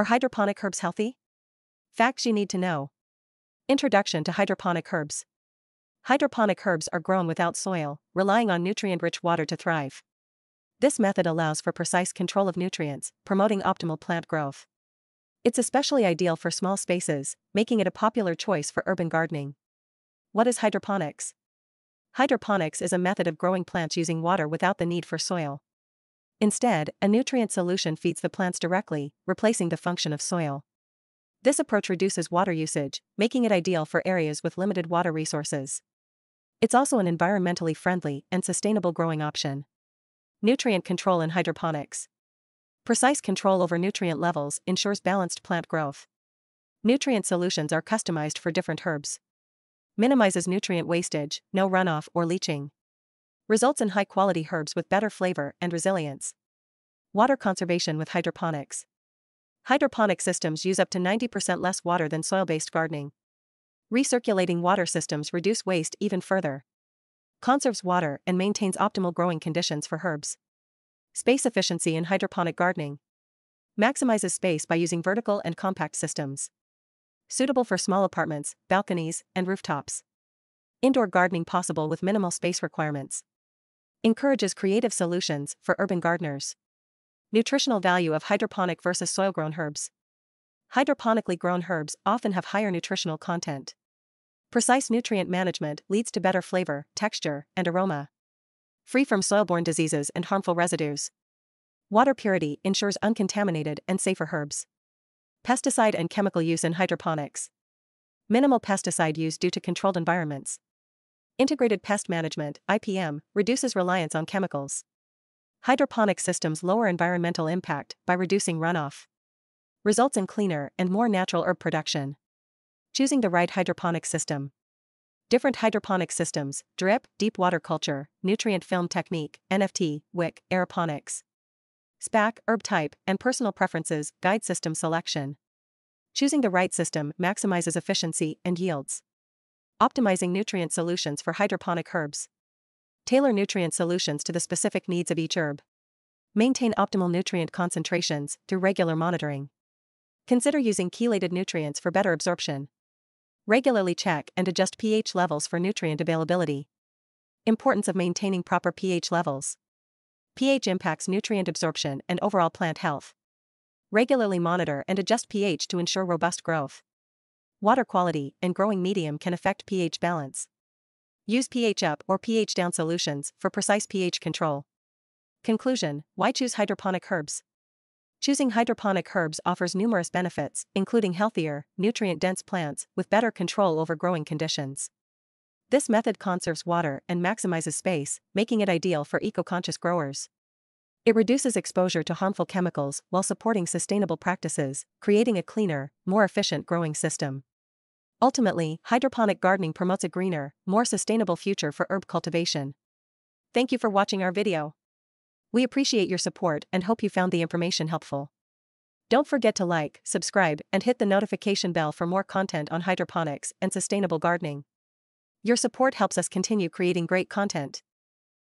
Are hydroponic herbs healthy? Facts you need to know. Introduction to hydroponic herbs. Hydroponic herbs are grown without soil, relying on nutrient-rich water to thrive. This method allows for precise control of nutrients, promoting optimal plant growth. It's especially ideal for small spaces, making it a popular choice for urban gardening. What is hydroponics? Hydroponics is a method of growing plants using water without the need for soil. Instead, a nutrient solution feeds the plants directly, replacing the function of soil. This approach reduces water usage, making it ideal for areas with limited water resources. It's also an environmentally friendly and sustainable growing option. Nutrient control in hydroponics. Precise control over nutrient levels ensures balanced plant growth. Nutrient solutions are customized for different herbs. Minimizes nutrient wastage, no runoff or leaching. Results in high-quality herbs with better flavor and resilience. Water conservation with hydroponics. Hydroponic systems use up to 90% less water than soil-based gardening. Recirculating water systems reduce waste even further. Conserves water and maintains optimal growing conditions for herbs. Space efficiency in hydroponic gardening. Maximizes space by using vertical and compact systems. Suitable for small apartments, balconies, and rooftops. Indoor gardening possible with minimal space requirements. Encourages creative solutions for urban gardeners. Nutritional value of hydroponic versus soil-grown herbs. Hydroponically grown herbs often have higher nutritional content. Precise nutrient management leads to better flavor, texture, and aroma. Free from soil-borne diseases and harmful residues. Water purity ensures uncontaminated and safer herbs. Pesticide and chemical use in hydroponics. Minimal pesticide use due to controlled environments. Integrated pest management, IPM, reduces reliance on chemicals. Hydroponic systems lower environmental impact by reducing runoff. Results in cleaner and more natural herb production. Choosing the right hydroponic system. Different hydroponic systems, drip, deep water culture, nutrient film technique, NFT, WIC, aeroponics. SPAC, herb type, and personal preferences guide system selection. Choosing the right system maximizes efficiency and yields. Optimizing nutrient solutions for hydroponic herbs. Tailor nutrient solutions to the specific needs of each herb. Maintain optimal nutrient concentrations through regular monitoring. Consider using chelated nutrients for better absorption. Regularly check and adjust pH levels for nutrient availability. Importance of maintaining proper pH levels. pH impacts nutrient absorption and overall plant health. Regularly monitor and adjust pH to ensure robust growth. Water quality and growing medium can affect pH balance. Use pH up or pH down solutions for precise pH control. Conclusion: Why choose hydroponic herbs? Choosing hydroponic herbs offers numerous benefits, including healthier, nutrient-dense plants with better control over growing conditions. This method conserves water and maximizes space, making it ideal for eco-conscious growers. It reduces exposure to harmful chemicals while supporting sustainable practices, creating a cleaner, more efficient growing system. Ultimately, hydroponic gardening promotes a greener, more sustainable future for herb cultivation. Thank you for watching our video. We appreciate your support and hope you found the information helpful. Don't forget to like, subscribe, and hit the notification bell for more content on hydroponics and sustainable gardening. Your support helps us continue creating great content.